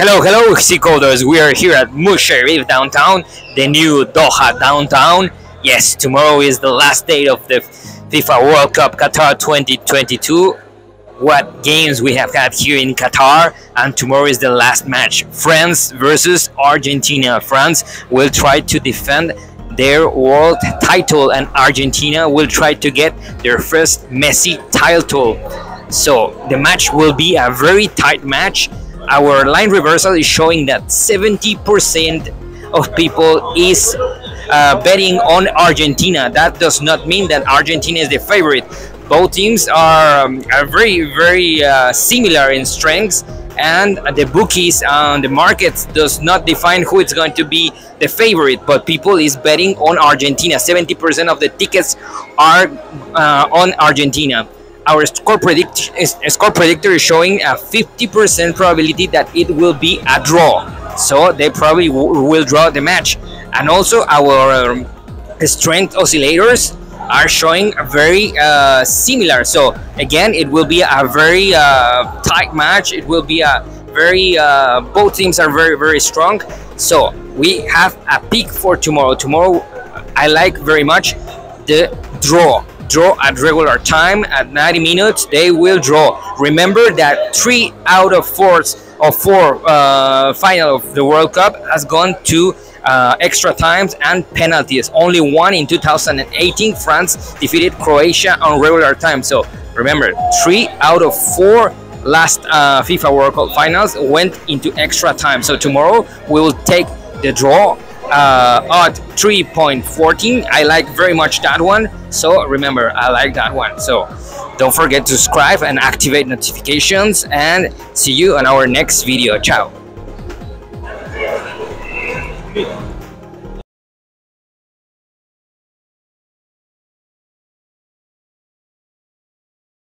Hello, Zcoders. We are here at Musharif downtown, the new Doha downtown. Yes, tomorrow is the last day of the FIFA World Cup Qatar 2022. What games we have had here in Qatar, and tomorrow is the last match. France versus Argentina. France will try to defend their world title, and Argentina will try to get their first Messi title. So the match will be a very tight match. Our line reversal is showing that 70% of people is betting on Argentina. That does not mean that Argentina is the favorite. Both teams are very, very similar in strengths, and the bookies on the markets does not define who is going to be the favorite, but people is betting on Argentina. 70% of the tickets are on Argentina. Our score predictor is showing a 50% probability that it will be a draw, so they probably will draw the match. And also our strength oscillators are showing very similar, so again it will be a very tight match. It will be a very both teams are very, very strong, so we have a pick for tomorrow. I like very much the draw at regular time. At 90 minutes they will draw. Remember that 3 out of 4 final of the World Cup has gone to extra times and penalties. Only one in 2018, France defeated Croatia on regular time. So remember, 3 out of 4 last FIFA World Cup finals went into extra time. So tomorrow we will take the draw at 3.14. I like very much that one, so remember, I like that one. So don't forget to subscribe and activate notifications, and see you on our next video. Ciao.